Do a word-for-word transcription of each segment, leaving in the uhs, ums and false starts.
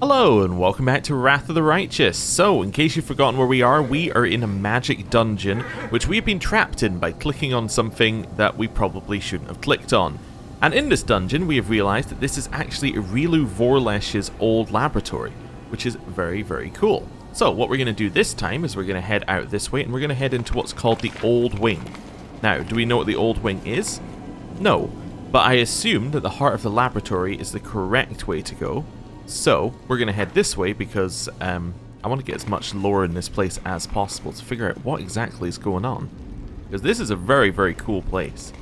Hello and welcome back to Wrath of the Righteous. So, in case you've forgotten where we are, we are in a magic dungeon, which we've been trapped in by clicking on something that we probably shouldn't have clicked on. And in this dungeon, we have realised that this is actually Areelu Vorlesh's old laboratory, which is very, very cool. So, what we're going to do this time is we're going to head out this way, and we're going to head into what's called the Old Wing. Now, do we know what the Old Wing is? No, but I assume that the heart of the laboratory is the correct way to go. So, we're going to head this way because um, I want to get as much lore in this place as possible to figure out what exactly is going on. Because this is a very, very cool place.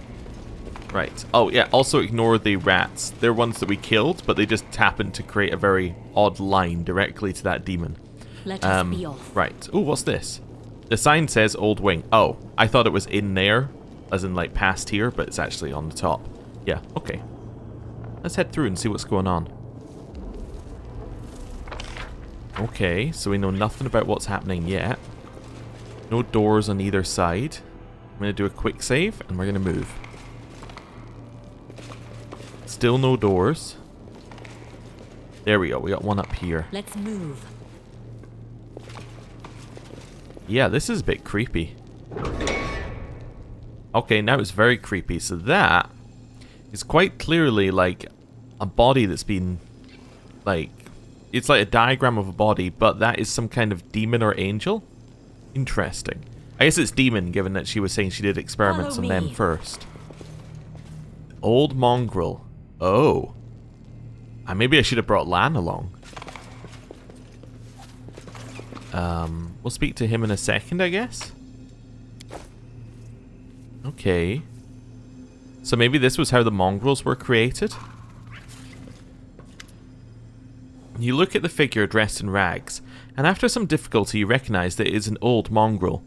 Right. Oh, yeah, also ignore the rats. They're ones that we killed, but they just happened to create a very odd line directly to that demon. Let us um, be off. Right. Oh, what's this? The sign says Old Wing. Oh, I thought it was in there, as in, like, past here, but it's actually on the top. Yeah, okay. Let's head through and see what's going on. Okay, so we know nothing about what's happening yet. No doors on either side. I'm going to do a quick save, and we're going to move. Still no doors. There we go, we got one up here. Let's move. Yeah, this is a bit creepy. Okay, now it's very creepy. So that is quite clearly, like, a body that's been, like... It's like a diagram of a body, but that is some kind of demon or angel? Interesting. I guess it's demon, given that she was saying she did experiments on them first. Old mongrel. Oh. And maybe I should have brought Lan along. Um, we'll speak to him in a second, I guess? Okay. So maybe this was how the mongrels were created? You look at the figure dressed in rags, and after some difficulty you recognise that it is an old mongrel.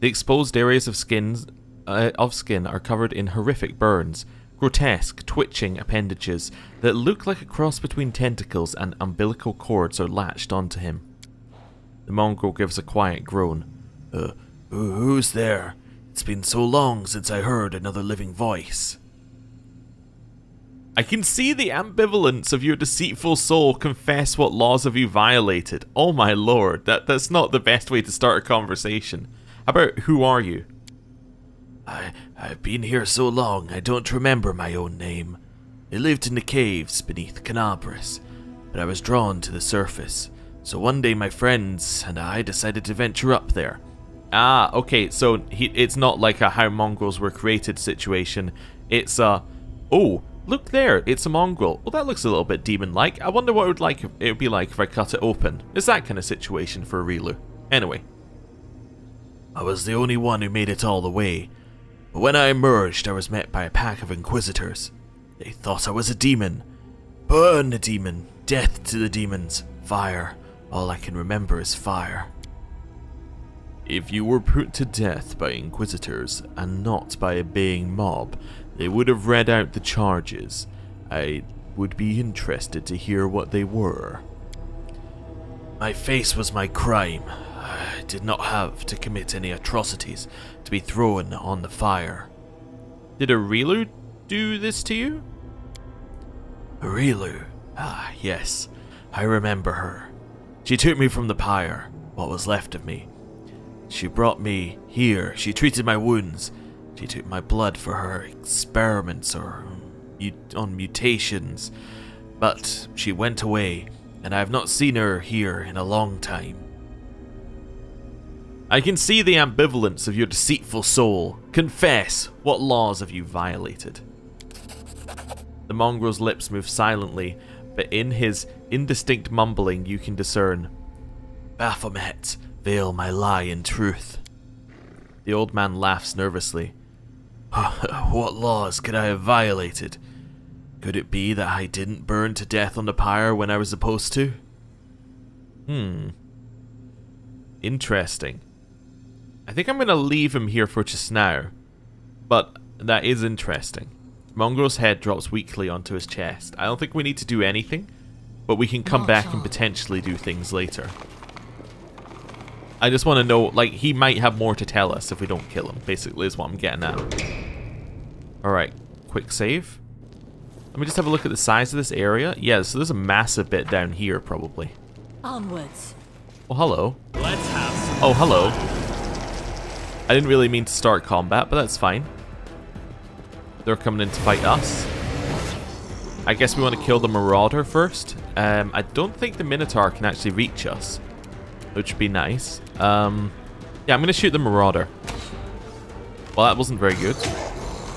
The exposed areas of, skins, uh, of skin are covered in horrific burns, grotesque, twitching appendages that look like a cross between tentacles and umbilical cords are latched onto him. The mongrel gives a quiet groan. Uh, who's there? It's been so long since I heard another living voice. I can see the ambivalence of your deceitful soul. Confess what laws have you violated. Oh my lord, that, that's not the best way to start a conversation. About who are you? I, I've been here so long I don't remember my own name. I lived in the caves beneath Kenabres, but I was drawn to the surface. So one day my friends and I decided to venture up there. Ah, okay, so he, it's not like a how mongrels were created situation. It's a, oh... Look there, it's a mongrel. Well, that looks a little bit demon-like. I wonder what it would, like, it would be like if I cut it open. It's that kind of situation for Areelu. Anyway. I was the only one who made it all the way. But when I emerged, I was met by a pack of inquisitors. They thought I was a demon. Burn the demon. Death to the demons. Fire. All I can remember is fire. If you were put to death by inquisitors and not by a baying mob, they would have read out the charges. I would be interested to hear what they were. My face was my crime. I did not have to commit any atrocities to be thrown on the fire. Did Areelu do this to you? Areelu? Ah, yes. I remember her. She took me from the pyre, what was left of me. She brought me here. She treated my wounds. She took my blood for her experiments or on mutations, but she went away, and I have not seen her here in a long time. I can see the ambivalence of your deceitful soul. Confess, what laws have you violated? The mongrel's lips move silently, but in his indistinct mumbling you can discern. Baphomet, veil my lie in truth. The old man laughs nervously. What laws could I have violated? Could it be that I didn't burn to death on the pyre when I was supposed to? Hmm. Interesting. I think I'm going to leave him here for just now. But that is interesting. Mongrel's head drops weakly onto his chest. I don't think we need to do anything, but we can come back and potentially do things later. I just want to know, like, he might have more to tell us if we don't kill him, basically, is what I'm getting at. Alright, quick save. Let me just have a look at the size of this area. Yeah, so there's a massive bit down here, probably. Onwards. Oh, hello. Let's have some oh, hello. Fun. I didn't really mean to start combat, but that's fine. They're coming in to fight us. I guess we want to kill the Marauder first. Um, I don't think the Minotaur can actually reach us, which would be nice. Um, yeah, I'm going to shoot the Marauder. Well, that wasn't very good.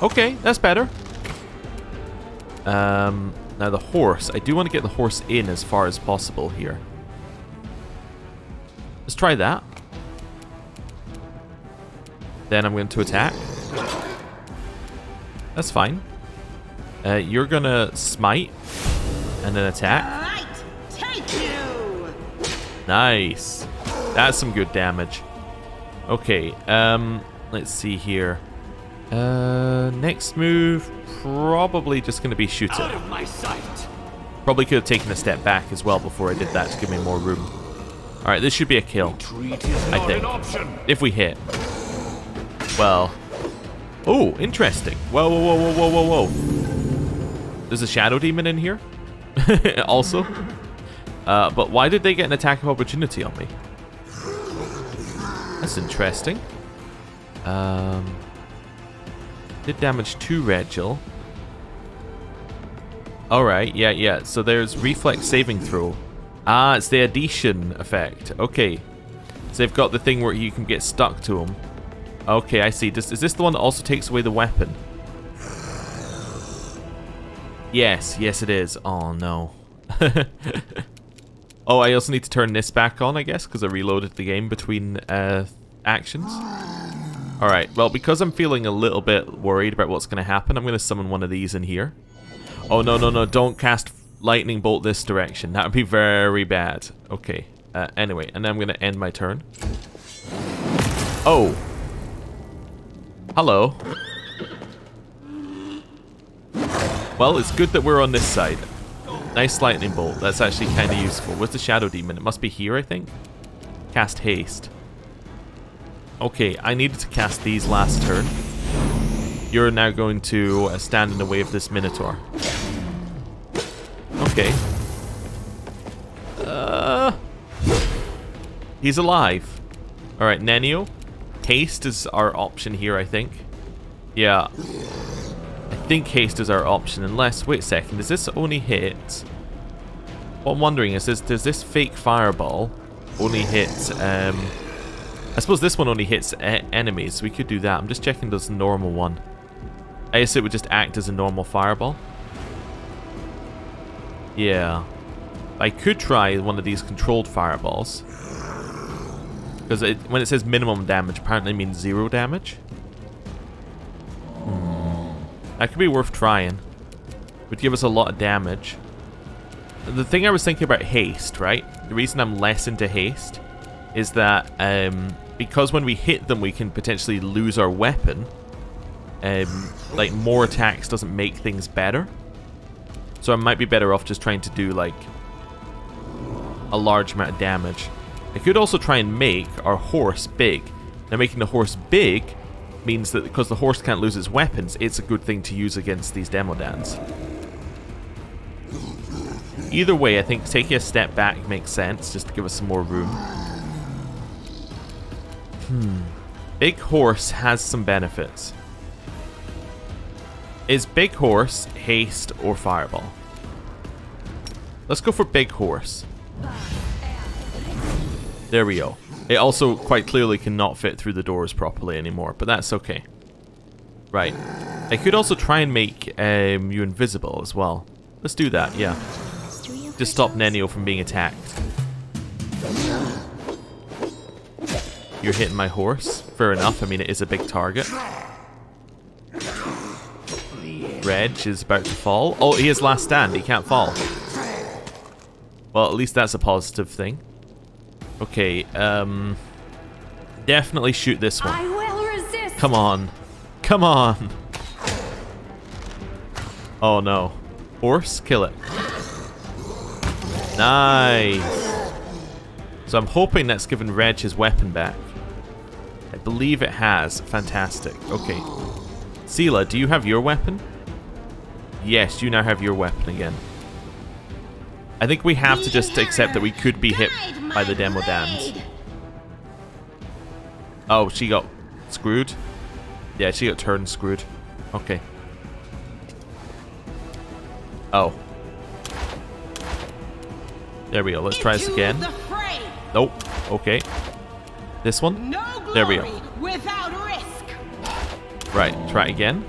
Okay, that's better. Um, now the horse. I do want to get the horse in as far as possible here. Let's try that. Then I'm going to attack. That's fine. Uh, you're going to smite and then attack. Right, take you. Nice. That's some good damage. Okay, um, let's see here. Uh, next move, probably just going to be shooting. Out of my sight. Probably could have taken a step back as well before I did that to give me more room. All right, this should be a kill, I think, if we hit. Well, oh, interesting. Whoa, whoa, whoa, whoa, whoa, whoa, whoa. There's a shadow demon in here also. Uh, but why did they get an attack of opportunity on me? That's interesting. Um... Did damage to Regill. Alright, yeah, yeah. So there's reflex saving throw. Ah, it's the adhesion effect. Okay. So they've got the thing where you can get stuck to them. Okay, I see. Does, is this the one that also takes away the weapon? Yes, yes it is. Oh, no. Oh, I also need to turn this back on, I guess, because I reloaded the game between uh, actions. Alright, well, because I'm feeling a little bit worried about what's going to happen, I'm going to summon one of these in here. Oh, no, no, no, don't cast Lightning Bolt this direction. That would be very bad. Okay, uh, anyway, and then I'm going to end my turn. Oh. Hello. Well, it's good that we're on this side. Nice Lightning Bolt. That's actually kind of useful. Where's the Shadow Demon? It must be here, I think. Cast Haste. Okay, I needed to cast these last turn. You're now going to uh, stand in the way of this Minotaur. Okay. Uh, he's alive. Alright, Nenio. Haste is our option here, I think. Yeah. I think haste is our option, unless... Wait a second, does this only hit... What I'm wondering is, is does this fake fireball only hit... Um, I suppose this one only hits enemies, so we could do that. I'm just checking this normal one. I guess it would just act as a normal fireball. Yeah. I could try one of these controlled fireballs. Because it, when it says minimum damage, apparently it means zero damage. Hmm. That could be worth trying. It would give us a lot of damage. The thing I was thinking about haste, right? The reason I'm less into haste is that um, because when we hit them, we can potentially lose our weapon. Um, like, more attacks doesn't make things better. So I might be better off just trying to do, like, a large amount of damage. I could also try and make our horse big. Now, making the horse big means that because the horse can't lose its weapons, it's a good thing to use against these Demodans. Either way, I think taking a step back makes sense, just to give us some more room. Hmm. Big horse has some benefits. Is big horse haste or fireball? Let's go for big horse. There we go. It also quite clearly cannot fit through the doors properly anymore, but that's okay. Right. I could also try and make um, you invisible as well. Let's do that, yeah. Just stop Nenio from being attacked. You're hitting my horse. Fair enough. I mean, it is a big target. Reg is about to fall. Oh, he is last stand. He can't fall. Well, at least that's a positive thing. Okay. Um, definitely shoot this one. I will resist. Come on. Come on. Oh, no. Horse, kill it. Nice. So I'm hoping that's given Reg his weapon back. I believe it has. Fantastic. Okay. Seelah, do you have your weapon? Yes, you now have your weapon again. I think we have to just accept that we could be hit by the Demodans. Oh, she got screwed? Yeah, she got turned screwed. Okay. Oh. There we go. Let's try this again. Nope. Okay. This one? There we go. Right, try again.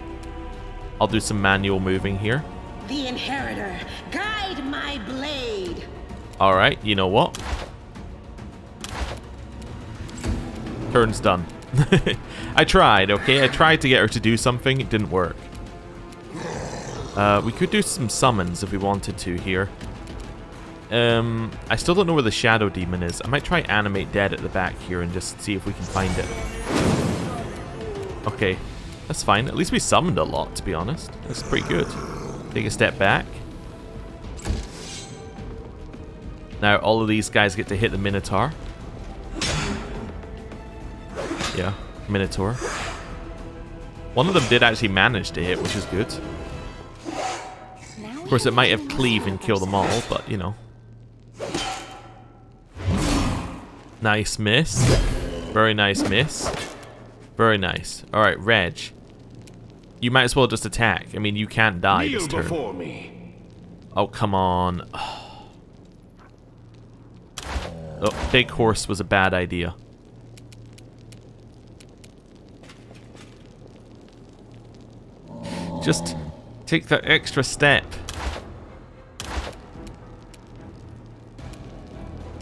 I'll do some manual moving here. The inheritor, guide my blade. All right, you know what? Turn's done. I tried, okay? I tried to get her to do something. It didn't work. Uh, we could do some summons if we wanted to here. Um, I still don't know where the shadow demon is. I might try animate dead at the back here and just see if we can find it. Okay. That's fine. At least we summoned a lot, to be honest. That's pretty good. Take a step back. Now all of these guys get to hit the Minotaur. Yeah, Minotaur. One of them did actually manage to hit, which is good. Of course, it might have cleave and kill them all, but you know. Nice miss. Very nice miss. Very nice. All right, Reg. You might as well just attack. I mean, you can't die this turn. Before me. Oh, come on. Oh. Oh, big horse was a bad idea. Just take that extra step.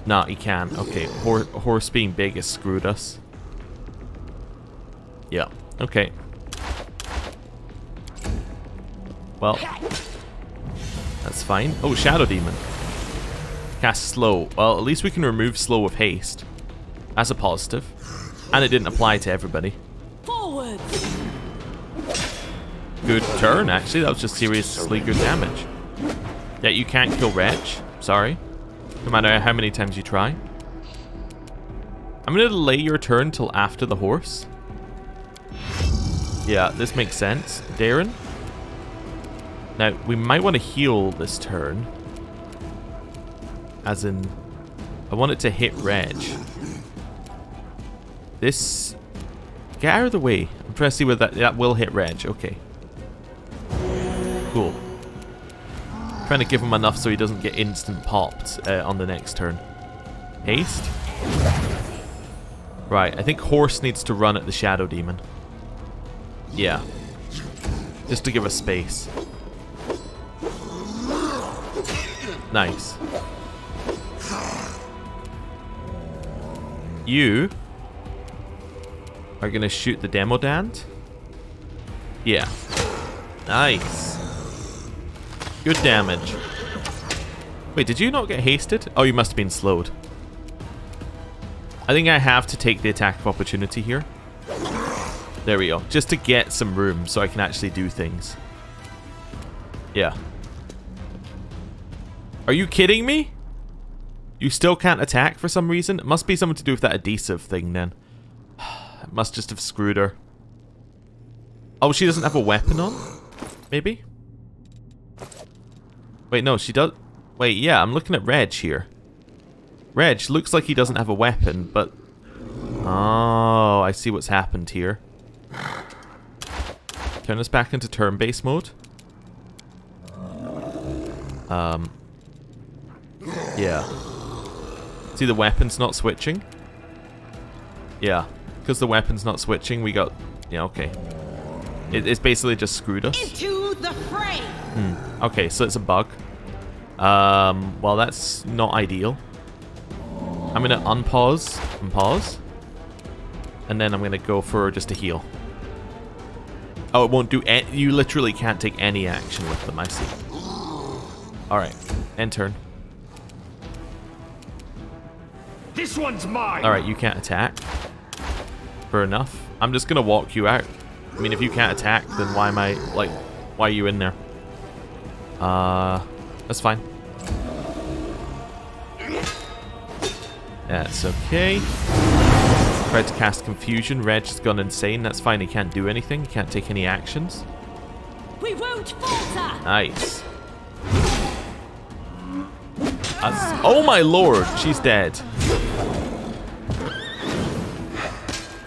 Nah, he can't. Okay, Hor horse being big has screwed us. Yeah, okay. Well, that's fine. Oh, Shadow Demon. Cast slow. Well, at least we can remove slow with haste. That's a positive. And it didn't apply to everybody. Forward. Good turn, actually. That was just seriously good damage. Yeah, you can't kill Wretch. Sorry. No matter how many times you try. I'm going to delay your turn till after the horse. Yeah, this makes sense. Daeran? Now, we might want to heal this turn. As in, I want it to hit Reg. This... Get out of the way. I'm trying to see whether that, that will hit Reg. Okay. Cool. I'm trying to give him enough so he doesn't get instant popped uh, on the next turn. Haste? Right, I think Horse needs to run at the Shadow Demon. Yeah. Just to give us space. Nice. You are gonna shoot the Demodand? Yeah. Nice. Good damage. Wait, did you not get hasted? Oh, you must have been slowed. I think I have to take the attack of opportunity here. There we go. Just to get some room so I can actually do things. Yeah. Are you kidding me? You still can't attack for some reason? It must be something to do with that adhesive thing then. It must just have screwed her. Oh, she doesn't have a weapon on? Maybe? Wait, no, she does... Wait, yeah, I'm looking at Reg here. Reg looks like he doesn't have a weapon, but... Oh, I see what's happened here. Turn us back into turn-based mode. Um. Yeah. See, the weapon's not switching. Yeah, because the weapon's not switching, we got. Yeah, okay. It, it's basically just screwed us. Into the fray. Hmm. Okay, so it's a bug. Um. Well, that's not ideal. I'm gonna unpause and pause, and then I'm gonna go for just a heal. Oh, it won't do any, you literally can't take any action with them, I see. Alright, end turn. This one's mine! Alright, you can't attack. Fair enough. I'm just gonna walk you out. I mean, if you can't attack, then why am I, like, why are you in there? Uh, that's fine. That's okay. Tried to cast confusion. Reg has gone insane. That's fine. He can't do anything. He can't take any actions. We We won't falter. Nice. As oh my lord, she's dead. You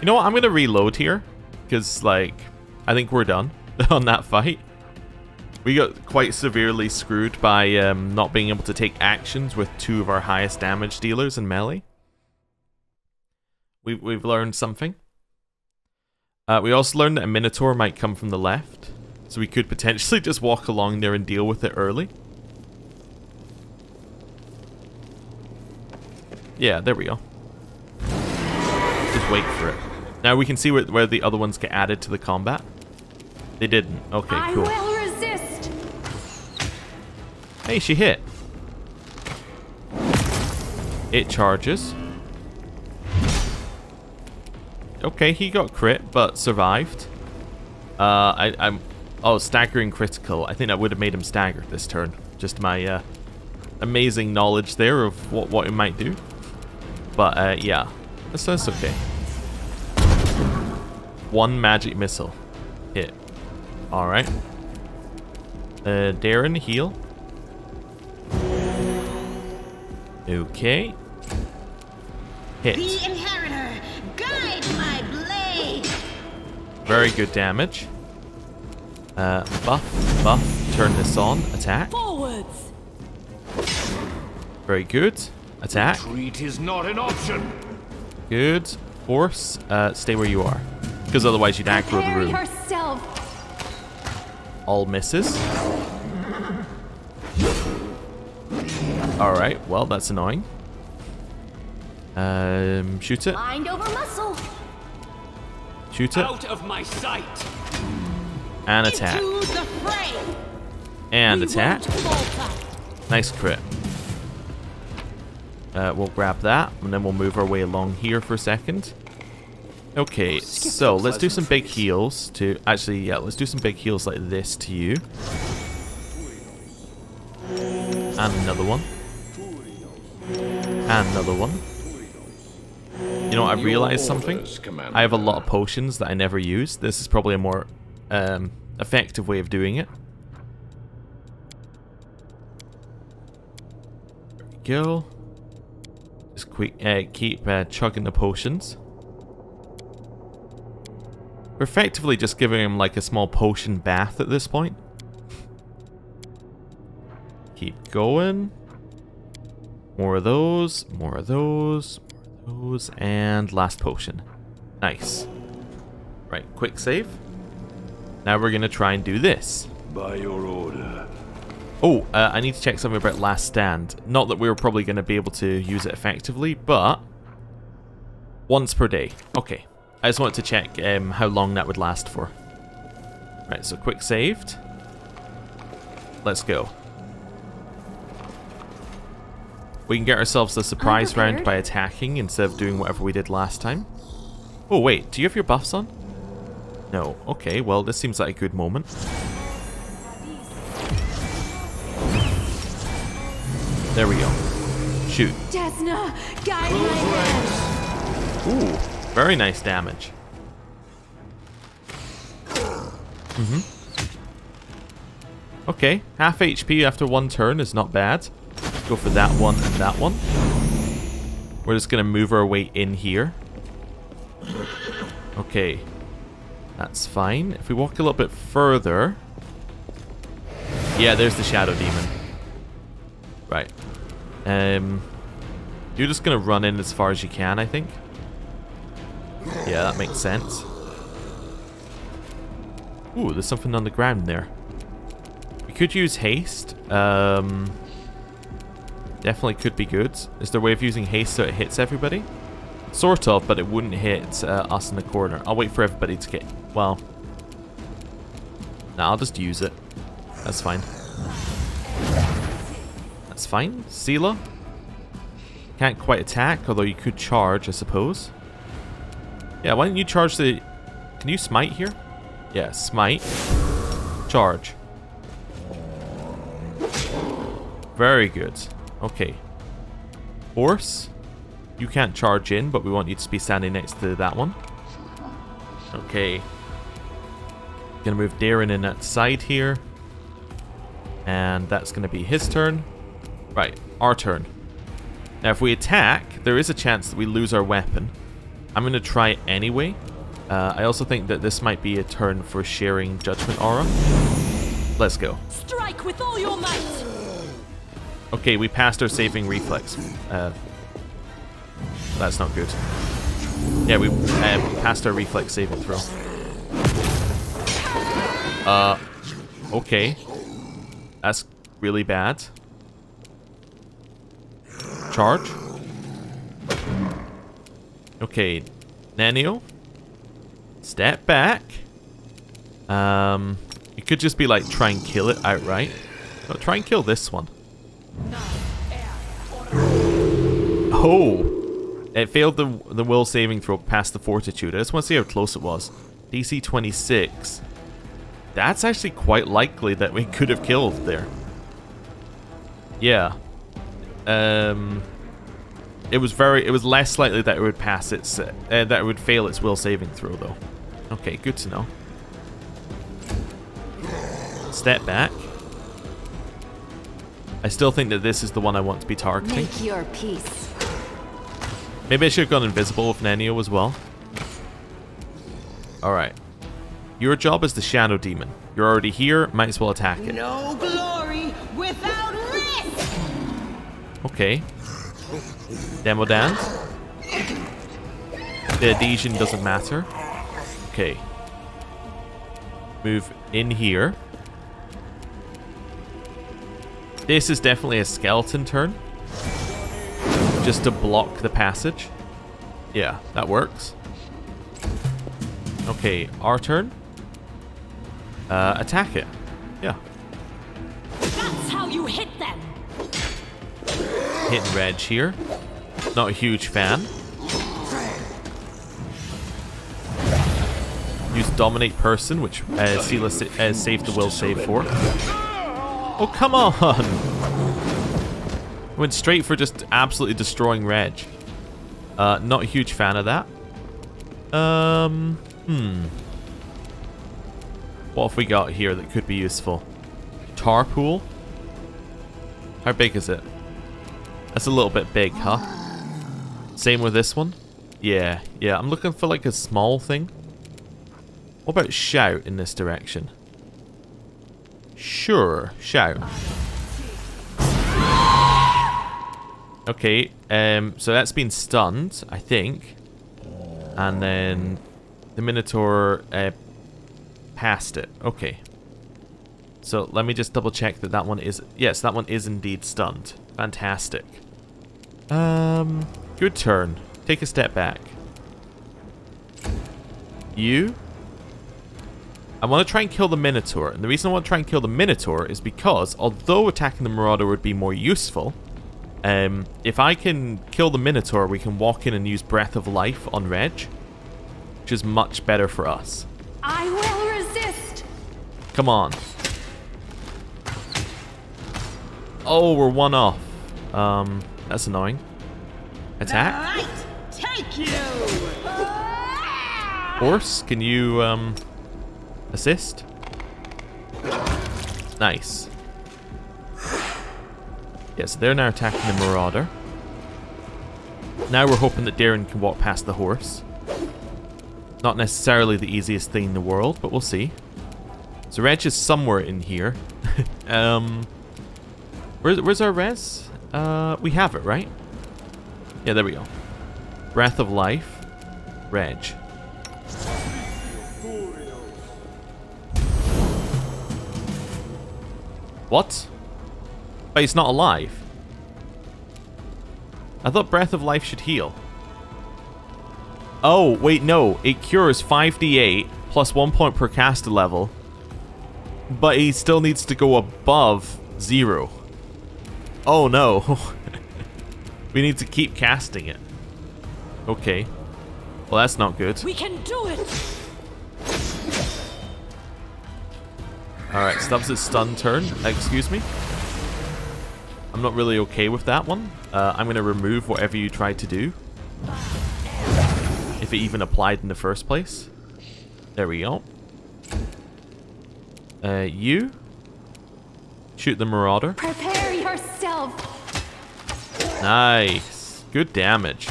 know what? I'm going to reload here because, like, I think we're done on that fight. We got quite severely screwed by um, not being able to take actions with two of our highest damage dealers in melee. We, we've learned something. Uh, we also learned that a Minotaur might come from the left, so we could potentially just walk along there and deal with it early. Yeah, there we go. Just wait for it. Now we can see where, where the other ones get added to the combat. They didn't. Okay, cool. I will resist. Hey, she hit. It charges. Okay, he got crit, but survived. Uh, I, I'm... Oh, staggering critical. I think that would have made him stagger this turn. Just my uh, amazing knowledge there of what, what it might do. But, uh, yeah. That's, that's okay. One magic missile. Hit. Alright. Uh, Daeran, heal. Okay. Hit. The inheritor, guide my blade. Very good damage. Uh, buff, buff. Turn this on. Attack. Forwards. Very good. Attack. Retreat is not an option. Good. Force. Uh, stay where you are, because otherwise you'd aggro the room. Yourself. All misses. Alright, well, that's annoying. Um, shoot it. Mind over muscle. Shoot it. Out of my sight. And attack. The fray. And we attack. Nice crit. Uh, we'll grab that, and then we'll move our way along here for a second. Okay, so let's do some big heals to... Actually, yeah, let's do some big heals like this to you. And another one. And another one. You know, I realized something. I have a lot of potions that I never use. This is probably a more um, effective way of doing it. There we go. Just quick, uh, keep uh, chugging the potions. We're effectively just giving him like a small potion bath at this point. Keep going. More of those, more of those, more of those, and last potion. Nice. Right, quick save. Now we're gonna try and do this. By your order. Oh, uh, I need to check something about last stand. Not that we were probably gonna be able to use it effectively, but once per day. Okay. I just wanted to check um, how long that would last for. Right, so quick saved. Let's go. We can get ourselves the surprise round by attacking instead of doing whatever we did last time. Oh wait, do you have your buffs on? No. Okay, well this seems like a good moment. There we go. Shoot. Desna, guiding my hand. Ooh. Very nice damage. Mm-hmm. Okay, half H P after one turn is not bad. Let's go for that one and that one. We're just gonna move our way in here. Okay, that's fine. If we walk a little bit further... Yeah, there's the Shadow Demon. Right. Um, you're just gonna run in as far as you can, I think. Yeah, that makes sense. Ooh, there's something on the ground there. We could use haste. Um, definitely could be good. Is there a way of using haste so it hits everybody? Sort of, but it wouldn't hit uh, us in the corner. I'll wait for everybody to get... Well... Nah, I'll just use it. That's fine. That's fine. Seelah. Can't quite attack, although you could charge, I suppose. Yeah, why don't you charge the... Can you smite here? Yeah, smite. Charge. Very good. Okay. Force. You can't charge in, but we want you to be standing next to that one. Okay. Gonna move Daeran in at side here. And that's gonna be his turn. Right, our turn. Now if we attack, there is a chance that we lose our weapon. I'm gonna try anyway. Uh, I also think that this might be a turn for sharing Judgment Aura. Let's go. Strike with all your might. Okay, we passed our saving reflex. Uh, that's not good. Yeah, we um, passed our reflex saving throw. Uh, okay. That's really bad. Charge. Okay, Nenio. Step back. Um, it could just be like try and kill it outright. No, try and kill this one. Oh! It failed the the will saving throw past the fortitude. I just want to see how close it was. D C twenty-six. That's actually quite likely that we could have killed there. Yeah. Um. It was very. It was less likely that it would pass its. Uh, that it would fail its will saving throw though. Okay, good to know. Step back. I still think that this is the one I want to be targeting. Make your peace. Maybe I should have gone invisible with Nenio as well. Alright. Your job is the Shadow Demon. You're already here, might as well attack it. No glory without risk! Okay. Demo Dance. The adhesion doesn't matter. Okay. Move in here. This is definitely a skeleton turn. Just to block the passage. Yeah, that works. Okay, our turn. Uh, attack it. Yeah. That's how you hit them. Hitting Reg here. Not a huge fan. Use Dominate Person, which uh, Seelah sa uh, saved the will save for. Oh, come on! Went straight for just absolutely destroying Reg. Uh, not a huge fan of that. Um, hmm. What have we got here that could be useful? Tar Pool? How big is it? That's a little bit big, huh? Same with this one? Yeah, yeah, I'm looking for like a small thing. What about Shout in this direction? Sure, Shout. Okay, um, so that's been stunned, I think. And then the Minotaur uh, passed it. Okay. So let me just double check that that one is... Yes, that one is indeed stunned. Fantastic. Um, good turn. Take a step back. You... I want to try and kill the Minotaur, and the reason I want to try and kill the Minotaur is because, although attacking the Marauder would be more useful, um, if I can kill the Minotaur, we can walk in and use Breath of Life on Reg, which is much better for us. I will resist. Come on. Oh, we're one off. Um, that's annoying. Attack. All right, take you. Horse, can you um? Assist. Nice. Yeah, so they're now attacking the Marauder. Now we're hoping that Daeran can walk past the horse. Not necessarily the easiest thing in the world, but we'll see. So Reg is somewhere in here. um, where's, where's our res? Uh, we have it, right? Yeah, there we go. Breath of Life. Reg. What? But it's not alive. I thought Breath of Life should heal. Oh, wait, no. It cures five d eight plus one point per caster level. But he still needs to go above zero. Oh, no. We need to keep casting it. Okay. Well, that's not good. We can do it. Alright, stubs its stun turn. Excuse me. I'm not really okay with that one. Uh, I'm going to remove whatever you tried to do. If it even applied in the first place. There we go. Uh, you? Shoot the Marauder. Prepare yourself. Nice. Good damage.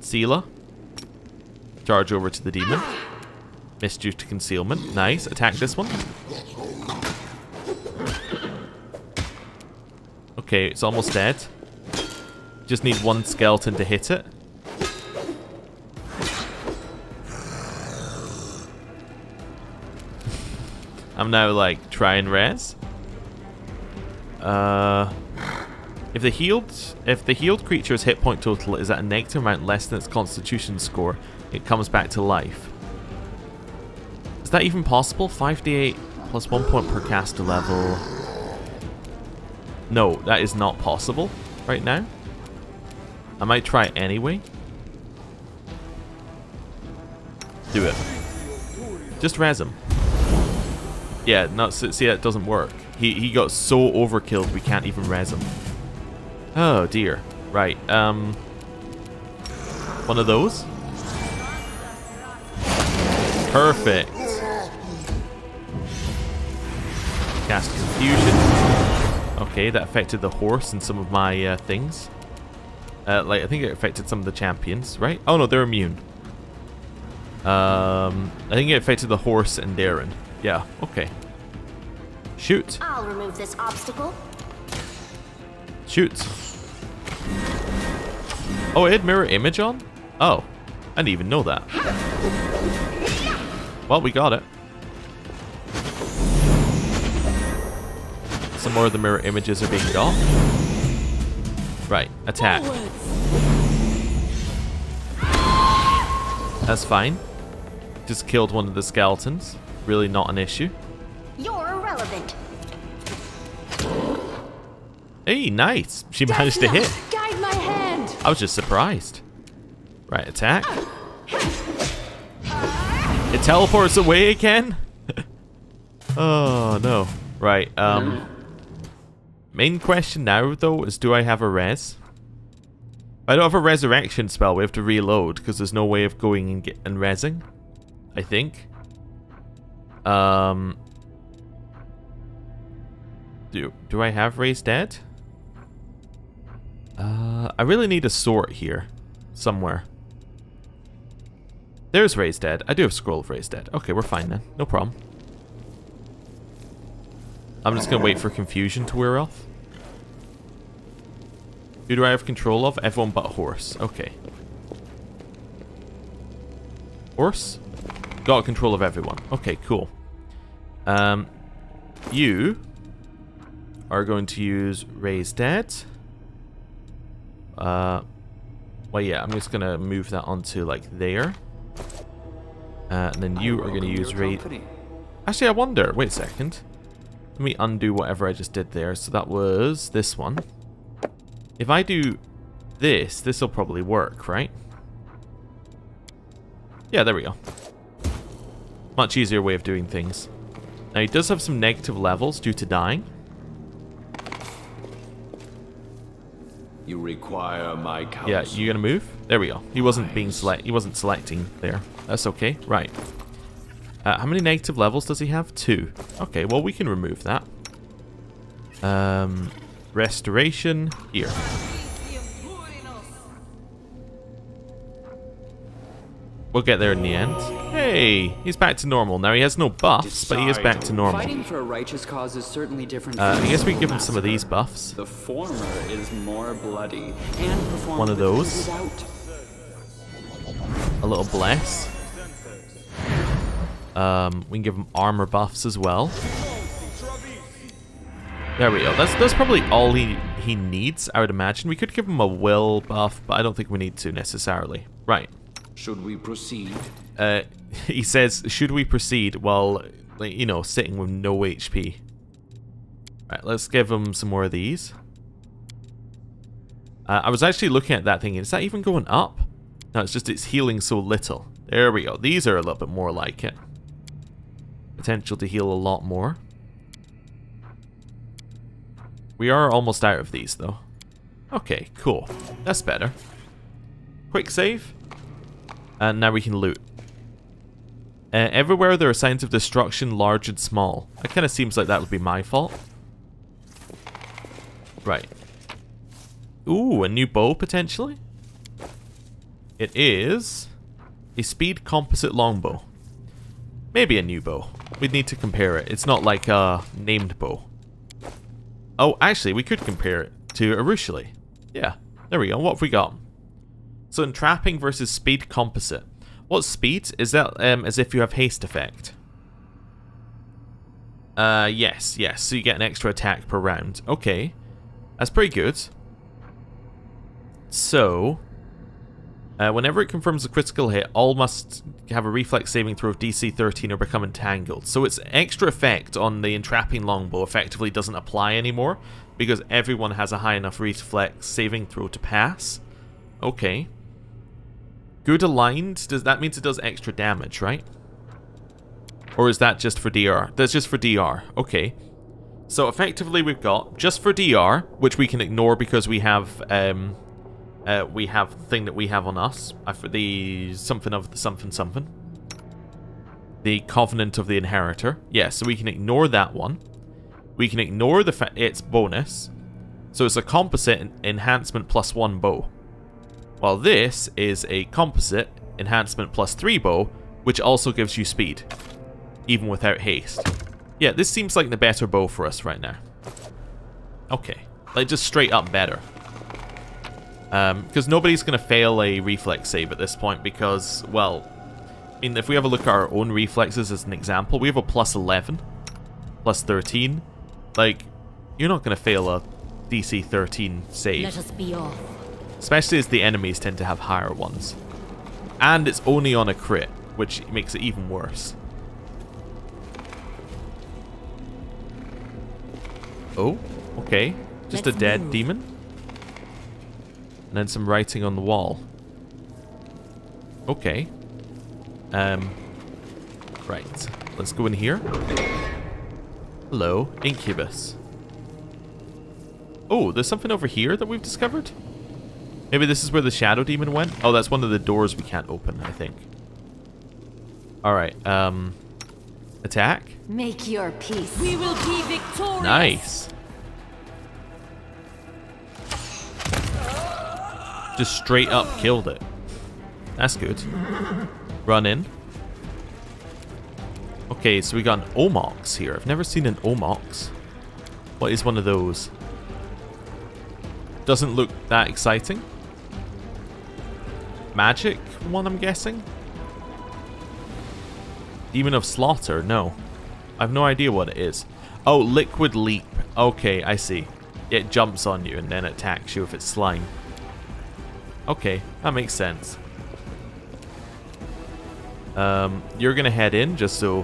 Seelah. Charge over to the demon. Missed due to concealment. Nice. Attack this one. Okay, it's almost dead. Just need one skeleton to hit it. I'm now like try and res. Uh, if the healed if the healed creature's hit point total is at a negative amount less than its Constitution score, it comes back to life. Is that even possible? five d eight plus one point per caster level. No, that is not possible right now. I might try it anyway. Do it. Just res him. Yeah, no, see, that doesn't work. He he got so overkilled we can't even res him. Oh dear. Right. Um. One of those. Perfect. Cast confusion. Okay, that affected the horse and some of my uh, things. Uh, like I think it affected some of the champions, right? Oh no, they're immune. Um, I think it affected the horse and Daeran. Yeah, okay. Shoot. I'll remove this obstacle. Shoot. Oh, it had mirror image on? Oh, I didn't even know that. Well, we got it. Some more of the mirror images are being gone. Right, attack. That's fine. Just killed one of the skeletons. Really not an issue. You're irrelevant. Hey, nice. She Desna, managed to hit. Guide my hand. I was just surprised. Right, attack. It teleports away again. Oh no. Right. Um. Main question now though is, do I have a res? If I don't have a resurrection spell, we have to reload because there's no way of going and get and resing. I think. Um, do do I have raised dead? Uh, I really need a sort here, somewhere. There's raised dead. I do have scroll of raised dead. Okay, we're fine then. No problem. I'm just gonna wait for confusion to wear off. Who do I have control of? Everyone but horse. Okay. Horse. Got control of everyone. Okay, cool. Um, you are going to use raise dead. Uh, well, yeah, I'm just gonna move that onto like there, uh, and then you are gonna use raise. Actually, I wonder. Wait a second. Let me undo whatever I just did there. So that was this one. If I do this, this will probably work, right? Yeah, there we go. Much easier way of doing things. Now he does have some negative levels due to dying. You require my counsel. Yeah, you gonna move? There we go. He wasn't being select. He wasn't selecting there. That's okay. Right. Uh, how many negative levels does he have? Two. Okay. Well, we can remove that. Um, restoration here. We'll get there in the end. Hey, he's back to normal. Now he has no buffs, but he is back to normal. Fighting for a righteous cause is certainly different. Uh, I guess we can give him some of these buffs. The former is more bloody and performed. One of those. A little bless. Um, we can give him armor buffs as well. There we go. That's that's probably all he he needs, I would imagine. We could give him a will buff, but I don't think we need to necessarily. Right. Should we proceed? Uh, he says, should we proceed while, like, you know, sitting with no H P? Alright, let's give him some more of these. Uh, I was actually looking at that thinking, is that even going up? No, it's just it's healing so little. There we go. These are a little bit more like it. Potential to heal a lot more. We are almost out of these, though. Okay, cool. That's better. Quick save. And now we can loot. Uh, everywhere there are signs of destruction, large and small. That kind of seems like that would be my fault. Right. Ooh, a new bow, potentially? It is a speed composite longbow. Maybe a new bow. We'd need to compare it. It's not like a named bow. Oh, actually, we could compare it to Arueshalae. Yeah, there we go. What have we got? So entrapping versus speed composite. What speed? Is that um, as if you have haste effect? Uh, yes, yes. So you get an extra attack per round. Okay. That's pretty good. So, uh, whenever it confirms a critical hit, all must have a reflex saving throw of D C thirteen or become entangled. So its extra effect on the entrapping longbow effectively doesn't apply anymore because everyone has a high enough reflex saving throw to pass. Okay. Good aligned, does that means it does extra damage, right? Or is that just for D R? That's just for D R, okay. So effectively we've got, just for D R, which we can ignore because we have, um, uh, we have the thing that we have on us. I for the something of the something something. The Covenant of the Inheritor. Yeah, so we can ignore that one. We can ignore the fa its bonus. So it's a composite enhancement plus one bow. While this is a composite enhancement plus three bow, which also gives you speed, even without haste. Yeah, this seems like the better bow for us right now. Okay, like just straight up better. Um, because nobody's gonna fail a reflex save at this point because, well, I mean, if we have a look at our own reflexes as an example, we have a plus eleven, plus thirteen. Like, you're not gonna fail a D C thirteen save. Let us be off. Especially as the enemies tend to have higher ones. And it's only on a crit, which makes it even worse. Oh, okay. Just Let's a dead move. demon. And then some writing on the wall. Okay. Um. Right. Let's go in here. Hello, Incubus. Oh, there's something over here that we've discovered? Maybe this is where the shadow demon went? Oh, that's one of the doors we can't open, I think. Alright, um... attack? Make your peace. We will be victorious. Nice. Just straight up killed it. That's good. Run in. Okay, so we got an Omox here. I've never seen an Omox. What is one of those? Doesn't look that exciting. Magic one, I'm guessing? Demon of Slaughter? No. I have no idea what it is. Oh, Liquid Leap. Okay, I see. It jumps on you and then attacks you if it's slime. Okay, that makes sense. Um, you're going to head in just so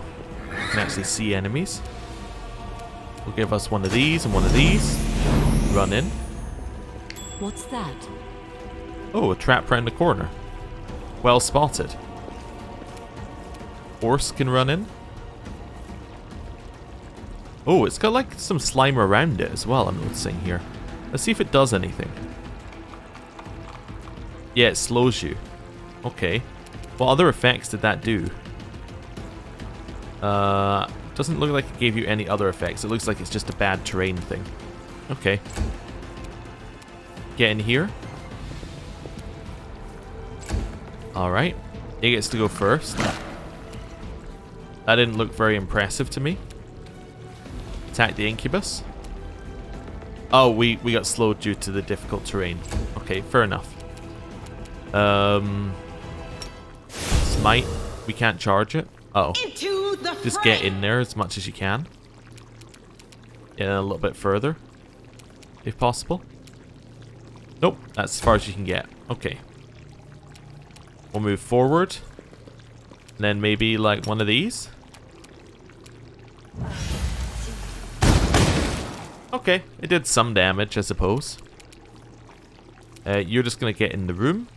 you can actually see enemies. We'll give us one of these and one of these. Run in. What's that? Oh, a trap around the corner. Well spotted. Horse can run in. Oh, it's got like some slime around it as well, I'm noticing here. Let's see if it does anything. Yeah, it slows you. Okay. What other effects did that do? Uh, doesn't look like it gave you any other effects. It looks like it's just a bad terrain thing. Okay. Get in here. Alright. It gets to go first. That didn't look very impressive to me. Attack the Incubus. Oh, we, we got slowed due to the difficult terrain. Okay, fair enough. Um, Smite. We can't charge it. Uh oh. Just get in there as much as you can. Yeah, a little bit further. If possible. Nope, that's as far as you can get. Okay. We'll move forward. And then maybe like one of these. Okay, it did some damage, I suppose. Uh, you're just going to get in the room.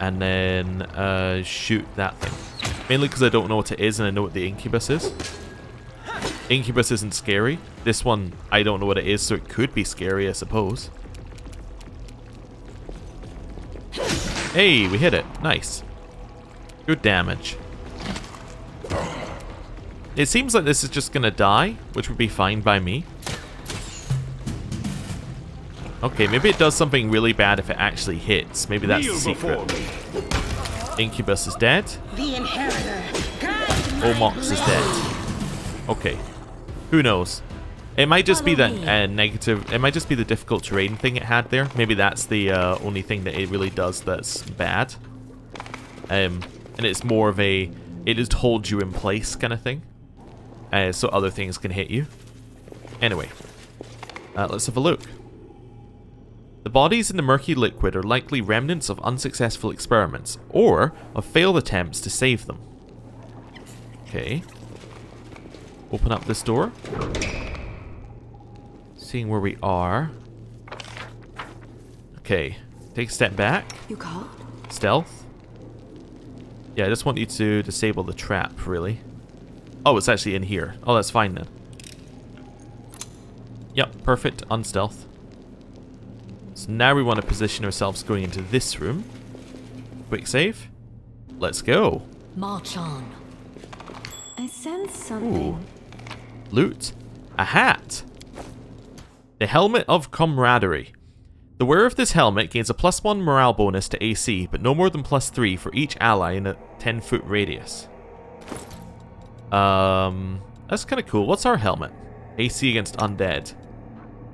And then uh, shoot that thing. Mainly because I don't know what it is and I know what the Incubus is. Incubus isn't scary. This one, I don't know what it is, so it could be scary, I suppose. Hey, we hit it. Nice. Good damage. It seems like this is just gonna die, which would be fine by me. Okay, maybe it does something really bad if it actually hits. Maybe that's the secret. Incubus is dead. Olmox is dead. Okay. Who knows? It might just be that uh, negative... It might just be the difficult terrain thing it had there. Maybe that's the uh, only thing that it really does that's bad. Um, and it's more of a... It just holds you in place kind of thing. Uh, so other things can hit you. Anyway. Uh, let's have a look. The bodies in the murky liquid are likely remnants of unsuccessful experiments, or of failed attempts to save them. Okay. Open up this door. Seeing where we are. Okay. Take a step back. You called? Stealth. Yeah, I just want you to disable the trap, really. Oh, it's actually in here. Oh, that's fine then. Yep, perfect. Unstealth. So now we want to position ourselves going into this room. Quick save. Let's go. March on. I sense something. Ooh. Loot. A hat. The Helmet of Camaraderie. The wearer of this helmet gains a plus one morale bonus to A C, but no more than plus three for each ally in a ten foot radius. Um, that's kind of cool. What's our helmet? A C against undead.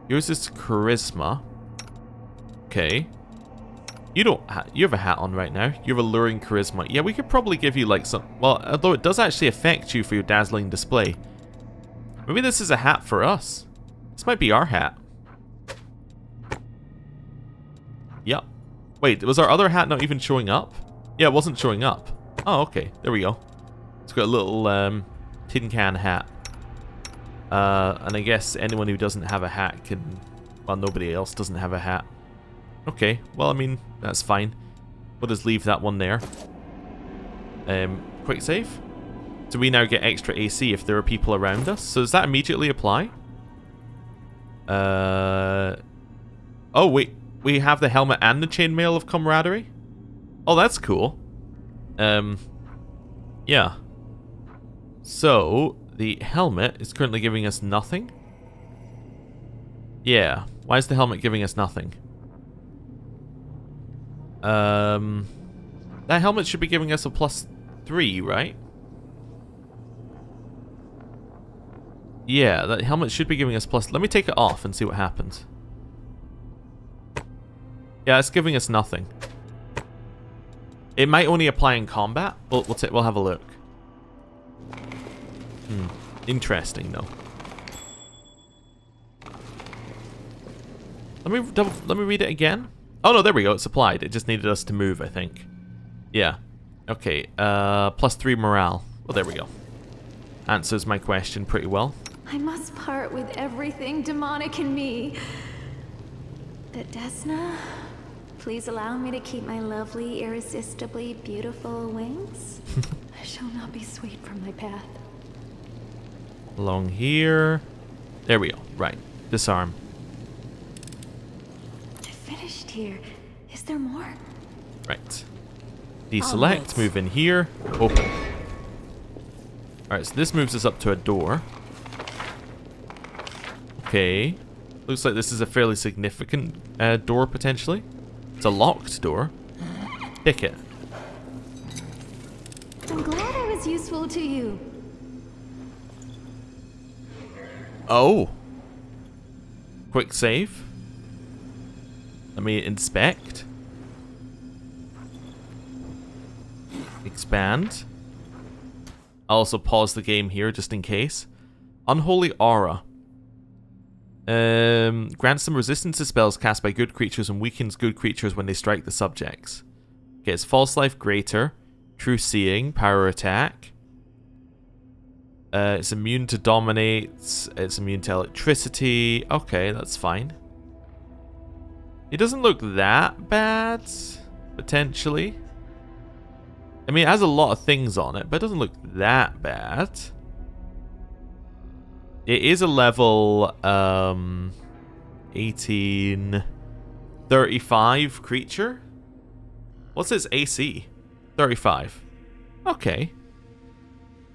Yours is charisma. Okay. You don't ha you have a hat on right now. You have alluring charisma. Yeah, we could probably give you like some... Well, although it does actually affect you for your dazzling display. Maybe this is a hat for us. This might be our hat. Yep. Wait, was our other hat not even showing up? Yeah, it wasn't showing up. Oh, okay. There we go. It's got a little um, tin can hat. Uh, and I guess anyone who doesn't have a hat can... Well, nobody else doesn't have a hat. Okay, well, I mean, that's fine. We'll just leave that one there. Um, quick save. So we now get extra A C if there are people around us. So does that immediately apply? Uh, oh, wait. We have the helmet and the chainmail of camaraderie? Oh, that's cool. Um, yeah. So, the helmet is currently giving us nothing? Yeah. Why is the helmet giving us nothing? Um, that helmet should be giving us a plus three, right? Yeah, that helmet should be giving us plus... Let me take it off and see what happens. Yeah, it's giving us nothing. It might only apply in combat. We'll, we'll, we'll have a look. Hmm. Interesting, though. Let me, double, let me read it again. Oh no, there we go, it's applied. It just needed us to move, I think. Yeah. Okay, uh, plus three morale. Well, there we go. Answers my question pretty well. I must part with everything demonic in me. But Desna, please allow me to keep my lovely, irresistibly beautiful wings. I shall not be sweet from my path. Along here. There we go, right. Disarm. Finished here. Is there more? Right. Deselect, move in here, open. Alright, so this moves us up to a door. Okay. Looks like this is a fairly significant uh, door, potentially. It's a locked door. Pick it. I'm glad I was useful to you. Oh. Quick save. Let me inspect. Expand. I'll also pause the game here just in case. Unholy Aura. Um, grants some resistance to spells cast by good creatures and weakens good creatures when they strike the subjects. Okay, it's False Life Greater. True Seeing. Power Attack. Uh, it's immune to Dominate. It's immune to Electricity. Okay, that's fine. It doesn't look that bad, potentially. I mean, it has a lot of things on it, but it doesn't look that bad. It is a level um, eighteen, thirty-five creature. What's its A C? thirty-five. Okay.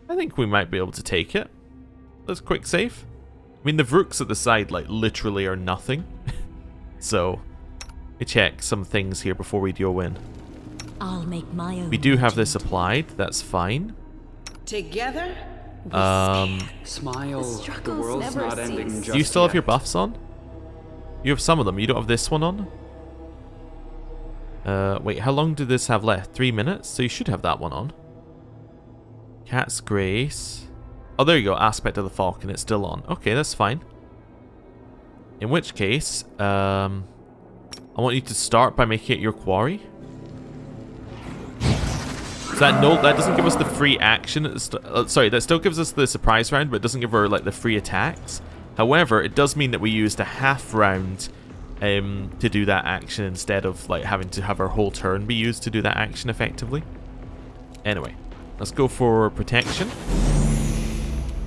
I think we might be able to take it. Let's quick save. I mean, the Vrooks at the side, like, literally are nothing. So, we check some things here before we deal in. I'll make my own. We do have this applied. That's fine. Together, we um, smile. The, the world's not ending just Do you still yet. have your buffs on? You have some of them. You don't have this one on? Uh, wait, how long did this have left? Three minutes? So you should have that one on. Cat's Grace. Oh, there you go. Aspect of the Falcon. It's still on. Okay, that's fine. In which case, um, I want you to start by making it your quarry. So that no, that doesn't give us the free action. It's, uh, sorry, that still gives us the surprise round, but it doesn't give her like the free attacks. However, it does mean that we used a half round um, to do that action instead of like having to have our whole turn be used to do that action effectively. Anyway, let's go for protection.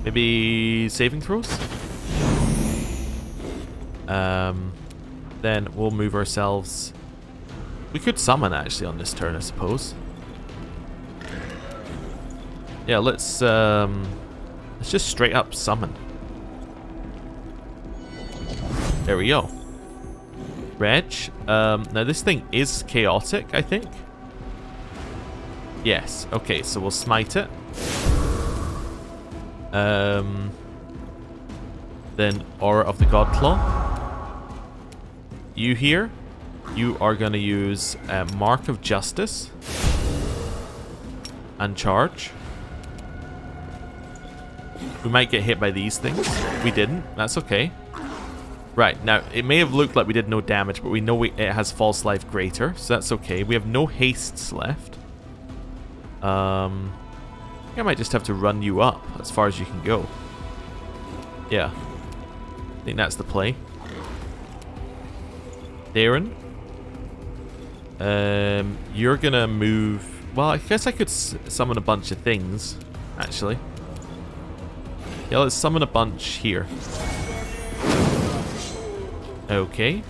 Maybe saving throws. Um, then we'll move ourselves. We could summon actually on this turn, I suppose. Yeah, let's um, let's just straight up summon. There we go. Reg. Um, now this thing is chaotic, I think. Yes. Okay, so we'll smite it. Um. Then Aura of the God Claw. You here? You are gonna use uh, Mark of Justice and charge. We might get hit by these things. We didn't. That's okay. Right, now, it may have looked like we did no damage, but we know we, it has False Life Greater, so that's okay. We have no hastes left. Um, I think I might just have to run you up as far as you can go. Yeah. I think that's the play. Daeran. Um, you're going to move... Well, I guess I could summon a bunch of things, actually. Yeah, let's summon a bunch here. Okay.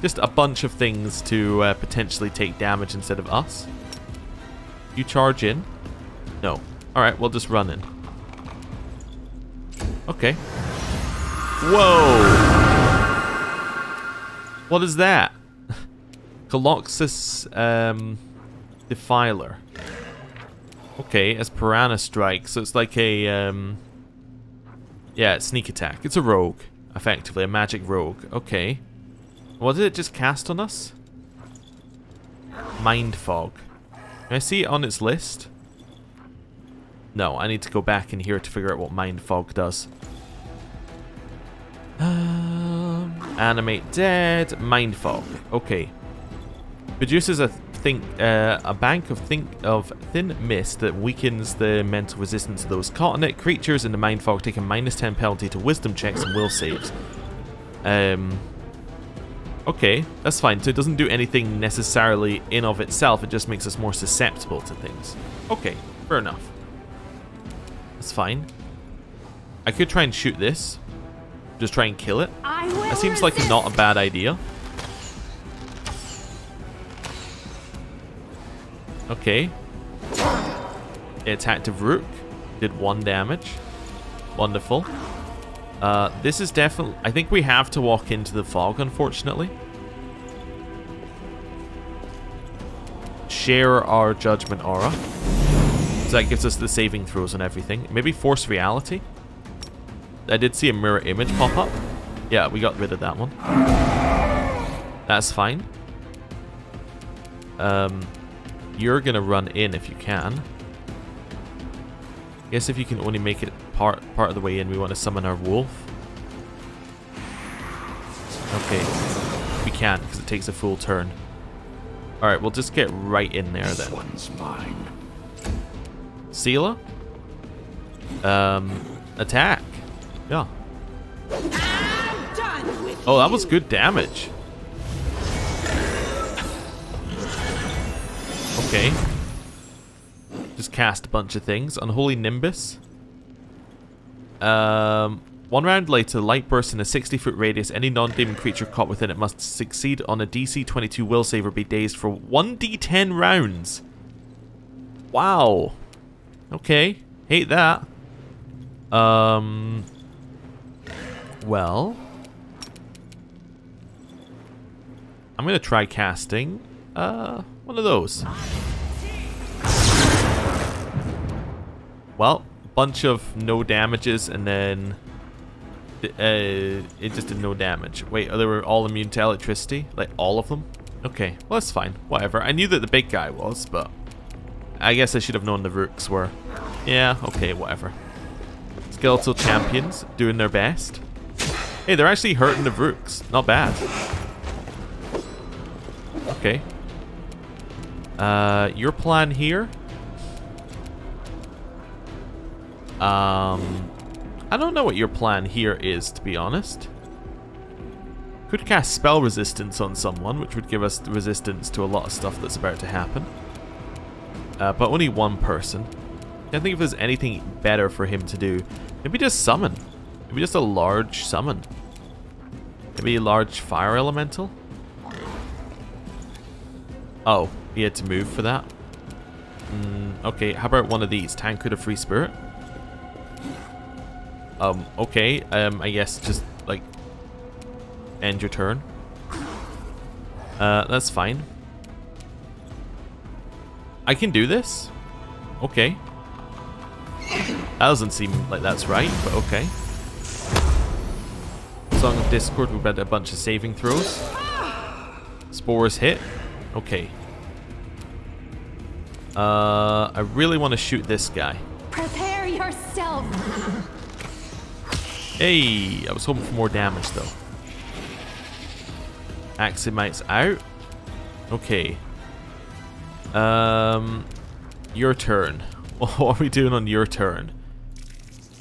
Just a bunch of things to uh, potentially take damage instead of us. You charge in? No. Alright, we'll just run in. Okay. Whoa! What is that? Coloxus um, Defiler. Okay, as Piranha Strike, so it's like a... Um, Yeah, sneak attack. It's a rogue, effectively. A magic rogue. Okay. What did it just cast on us? Mind Fog. Can I see it on its list? No, I need to go back in here to figure out what Mind Fog does. Um, animate dead. Mind Fog. Okay. Produces a think uh, a bank of think of thin mist that weakens the mental resistance of those caught in it. Creatures in the Mind Fog take a minus ten penalty to wisdom checks and will saves. Um okay, that's fine. So it doesn't do anything necessarily in of itself, it just makes us more susceptible to things. Okay, fair enough. That's fine. I could try and shoot this. Just try and kill it. That seems like not a bad idea. Okay. It attacked a Vrook. Did one damage. Wonderful. Uh, this is definitely... I think we have to walk into the fog, unfortunately. Share our Judgment Aura. So that gives us the saving throws and everything. Maybe Force Reality. I did see a mirror image pop up. Yeah, we got rid of that one. That's fine. Um... You're gonna run in if you can. Guess if you can only make it part part of the way in, we want to summon our wolf. Okay, we can because it takes a full turn. All right, we'll just get right in there then. This one's mine. Seelah, um, attack. Yeah. I'm done with oh, that was good damage. Okay. Just cast a bunch of things. Unholy Nimbus. Um, one round later, light bursts in a sixty-foot radius. Any non-demon creature caught within it must succeed on a D C twenty-two will save or be dazed for one d ten rounds. Wow. Okay. Hate that. Um... Well... I'm gonna try casting uh, one of those. Well, bunch of no damages, and then uh, it just did no damage. Wait, oh, they were all immune to electricity? Like, all of them? Okay, well, that's fine. Whatever. I knew that the big guy was, but I guess I should have known the rooks were. Yeah, okay, whatever. Skeletal champions doing their best. Hey, they're actually hurting the rooks. Not bad. Okay. Uh, your plan here? Um, I don't know what your plan here is, to be honest. Could cast spell resistance on someone, which would give us resistance to a lot of stuff that's about to happen. Uh, but only one person. I don't think if there's anything better for him to do. Maybe just summon. Maybe just a large summon. Maybe a large fire elemental. Oh, he had to move for that. Mm, okay, how about one of these? Tank with a free spirit. Um, okay. Um, I guess just like end your turn. Uh, that's fine. I can do this. Okay. That doesn't seem like that's right, but okay. Song of Discord. We've had a bunch of saving throws. Spores hit. Okay. Uh, I really want to shoot this guy. Prepare yourself. Hey, I was hoping for more damage though. Axemite's out. Okay. Um, your turn. What are we doing on your turn?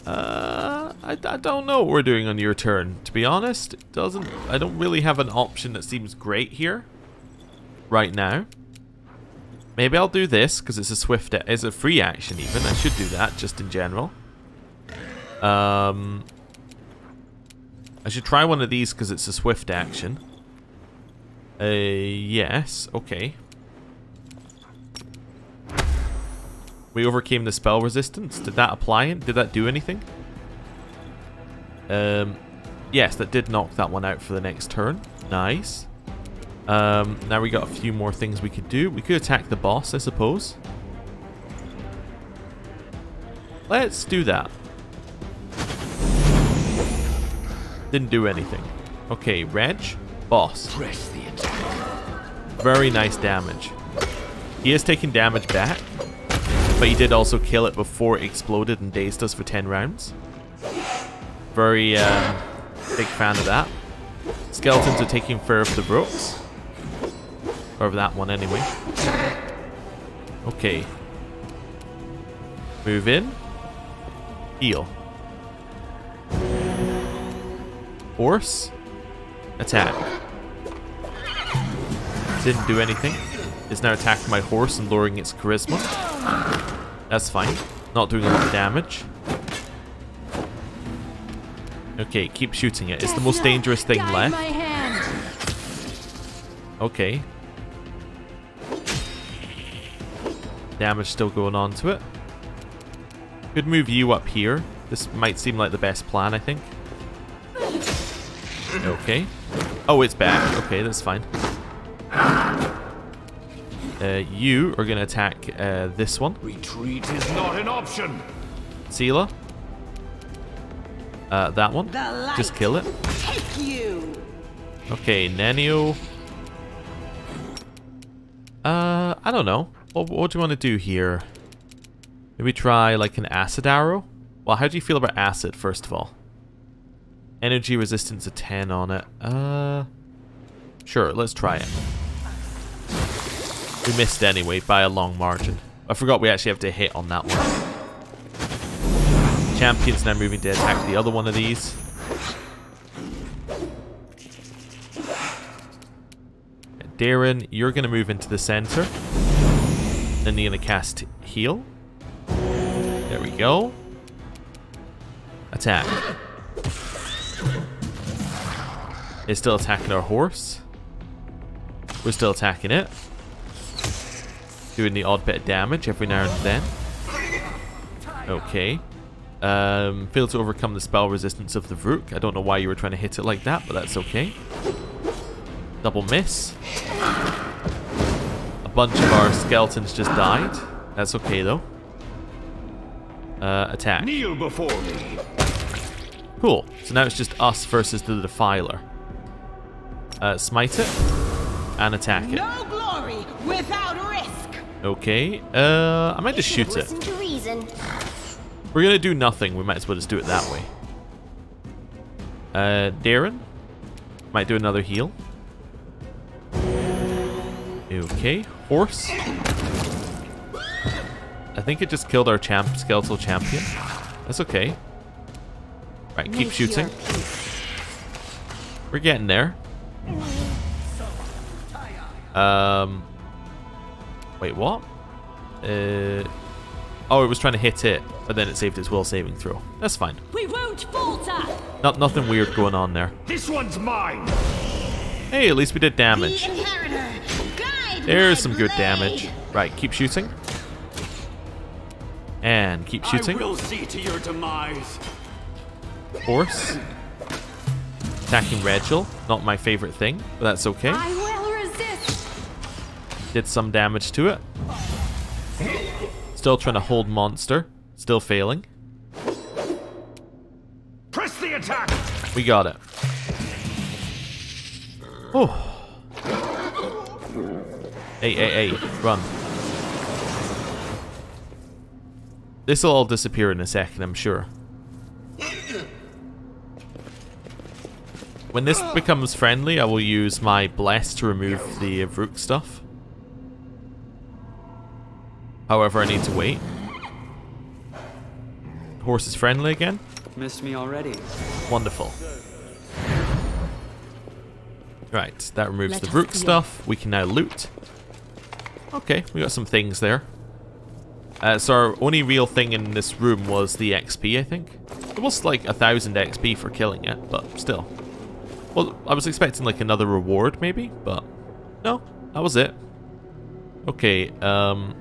Uh, I, I don't know what we're doing on your turn. To be honest, it doesn't. I don't really have an option that seems great here. Right now. Maybe I'll do this because it's a swift, it's a free action even. I should do that just in general. Um, I should try one of these because it's a swift action. Uh, yes, okay. We overcame the spell resistance. Did that apply? Did that do anything? Um, yes, that did knock that one out for the next turn. Nice. Um, now we got a few more things we could do. We could attack the boss, I suppose. Let's do that. Didn't do anything. Okay, Reg, boss. Very nice damage. He is taking damage back, but he did also kill it before it exploded and dazed us for ten rounds. Very um, big fan of that. Skeletons are taking fear of the ropes. Or that one anyway. Okay. Move in. Heal. Force. Attack. Didn't do anything. It's now attacking my horse and lowering its charisma. That's fine. Not doing a lot of damage. Okay, keep shooting it. It's the most dangerous thing left. Okay. Damage still going on to it. Could move you up here. This might seem like the best plan, I think. Okay. Oh, it's back. Okay, that's fine. Uh, you are going to attack uh, this one. Retreat is not an option. Seelah. Uh, that one. Just kill it. Take you. Okay, Nenio. Uh, I don't know. What, what do you want to do here? Maybe try like an acid arrow? Well, how do you feel about acid, first of all? Energy resistance of ten on it. Uh, sure, let's try it. We missed anyway, by a long margin. I forgot we actually have to hit on that one. Champion's now moving to attack the other one of these. Daeran, you're going to move into the center. Then you're going to cast heal. There we go. Attack. It's still attacking our horse. We're still attacking it. Doing the odd bit of damage every now and then. Okay. Um, failed to overcome the spell resistance of the Vrook. I don't know why you were trying to hit it like that, but that's okay. Double miss. A bunch of our skeletons just died. That's okay, though. Uh, attack. Kneel before me. Cool. So now it's just us versus the Defiler. Uh, smite it. And attack it. No glory without risk. Okay. Uh, I might just shoot it. We're going to do nothing. We might as well just do it that way. Uh, Daeran. Might do another heal. Okay. Horse. I think it just killed our champ, skeletal champion. That's okay. Right, keep shooting. We're getting there. Um. Wait, what? Uh. Oh, it was trying to hit it, but then it saved its will saving throw. That's fine. We won't falter. Not nothing weird going on there. This one's mine. Hey, at least we did damage. The There's some blade. Good damage. Right, keep shooting. And keep shooting. I will see to your demise. Force. Attacking Regill. Not my favorite thing, but that's okay. I will resist. Did some damage to it. Still trying to hold monster. Still failing. Press the attack. We got it. Oh. Hey, hey, hey. Run. This'll all disappear in a second, I'm sure. When this becomes friendly, I will use my Bless to remove the Vrook stuff. However, I need to wait. Horse is friendly again. Missed me already. Wonderful. Right, that removes Let the Vrook stuff. We can now loot. Okay, we got some things there. Uh, so our only real thing in this room was the X P, I think. It was like a thousand X P for killing it, but still. Well, I was expecting like another reward maybe, but no, that was it. Okay, um,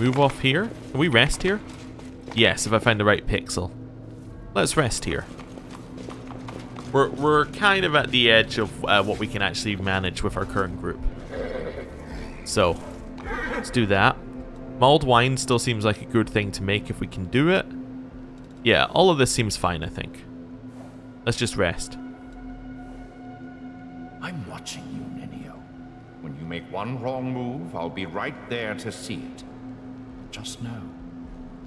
move off here. Can we rest here? Yes, if I find the right pixel. Let's rest here. We're, we're kind of at the edge of uh, what we can actually manage with our current group. So, let's do that. Mulled wine still seems like a good thing to make if we can do it. Yeah, all of this seems fine, I think. Let's just rest. I'm watching you, Nenio. When you make one wrong move, I'll be right there to see it. Just know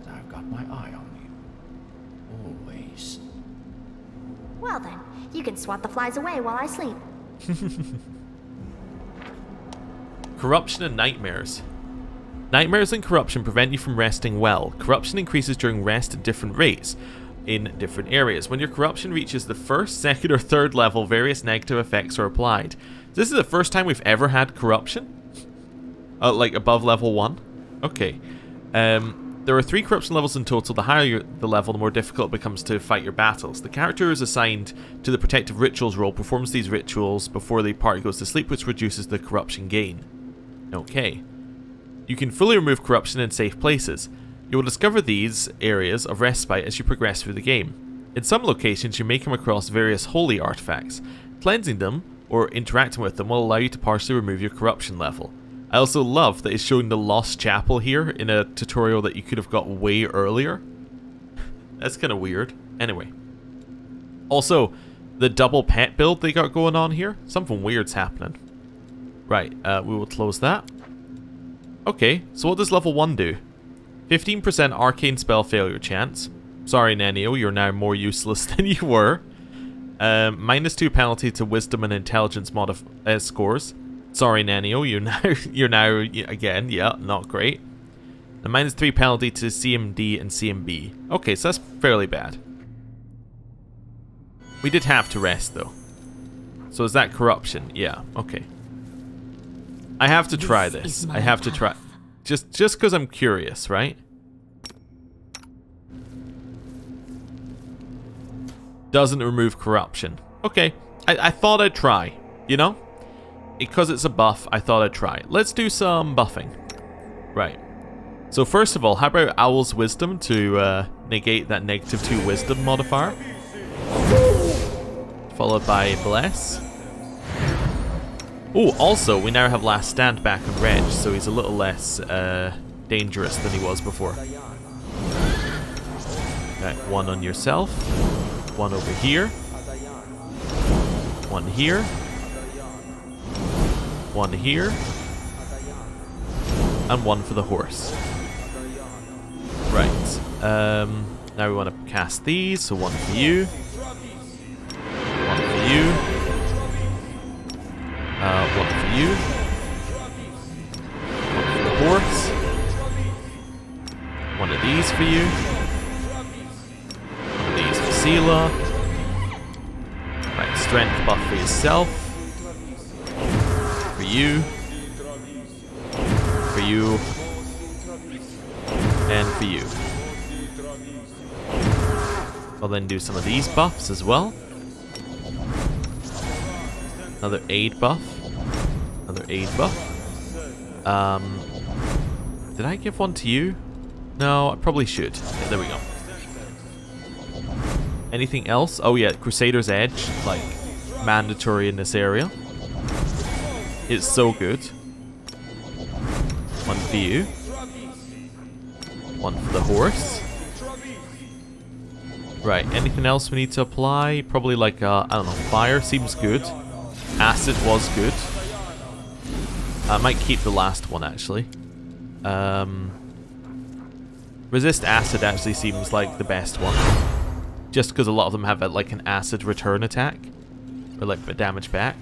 that I've got my eye on you. Always. Well then, you can swat the flies away while I sleep. Corruption and nightmares. Nightmares and corruption prevent you from resting well. Corruption increases during rest at different rates in different areas. When your corruption reaches the first, second, or third level, various negative effects are applied. This is the first time we've ever had corruption? Uh, like above level one? Okay. Um, there are three corruption levels in total. The higher the level, the more difficult it becomes to fight your battles. The character is assigned to the protective rituals role, performs these rituals before the party goes to sleep, which reduces the corruption gain. Okay. You can fully remove corruption in safe places. You will discover these areas of respite as you progress through the game. In some locations, you may come across various holy artifacts. Cleansing them, or interacting with them, will allow you to partially remove your corruption level. I also love that it's showing the Lost Chapel here in a tutorial that you could have got way earlier. That's kind of weird. Anyway. Also, the double pet build they got going on here, something weird's happening. Right, uh, we will close that. Okay, so what does level one do? fifteen percent arcane spell failure chance. Sorry, Nenio, you're now more useless than you were. Um, minus two penalty to wisdom and intelligence modif uh, scores. Sorry, Nenio, you're now you're now again, yeah, not great. A minus three penalty to C M D and C M B. Okay, so that's fairly bad. We did have to rest though. So is that corruption? Yeah. Okay. I have to try this. this. I have path. to try. Just just because I'm curious, right? Doesn't remove corruption. Okay. I, I thought I'd try, you know? Because it's a buff, I thought I'd try. Let's do some buffing. Right. So first of all, how about Owl's Wisdom to uh, negate that negative two Wisdom modifier? Followed by Bless. Oh, also, we now have Last Stand back on Reg, so he's a little less uh, dangerous than he was before. Right, one on yourself. One over here. One here. One here. And one for the horse. Right. Um, now we want to cast these, so one for you. One for you. Uh, one for you. One for the horse. One of these for you. One of these for Seelah. Right, strength buff for yourself. For you. For you, and for you. I'll then do some of these buffs as well. Another aid buff. Another aid buff. Um, did I give one to you? No, I probably should. Yeah, there we go. Anything else? Oh yeah, Crusader's Edge, like mandatory in this area. It's so good. One for you. One for the horse. Right, anything else we need to apply? Probably like, uh, I don't know, fire seems good. Acid was good. I might keep the last one, actually. Um, resist acid actually seems like the best one. Just because a lot of them have, like, an acid return attack. Or, like, the damage back.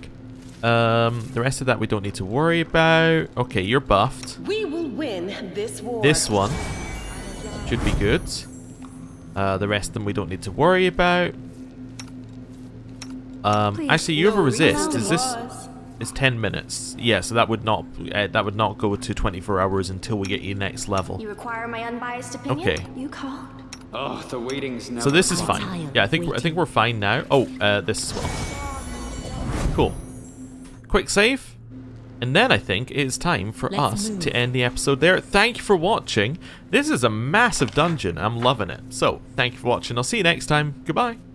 Um, the rest of that we don't need to worry about. Okay, you're buffed. We will win this war. This one should be good. Uh, the rest of them we don't need to worry about. Um, Please, actually, you have a resist. Is this? It's ten minutes. Yeah, so that would not uh, that would not go to twenty-four hours until we get your next level. You require my unbiased opinion. Okay. You called. Oh, the waiting's never. So this is fine. Yeah, I think I think we're fine now. Oh, uh, this as well. Cool. Quick save, and then I think it is time for Let's us move. to end the episode there. Thank you for watching. This is a massive dungeon. I'm loving it. So, thank you for watching. I'll see you next time. Goodbye.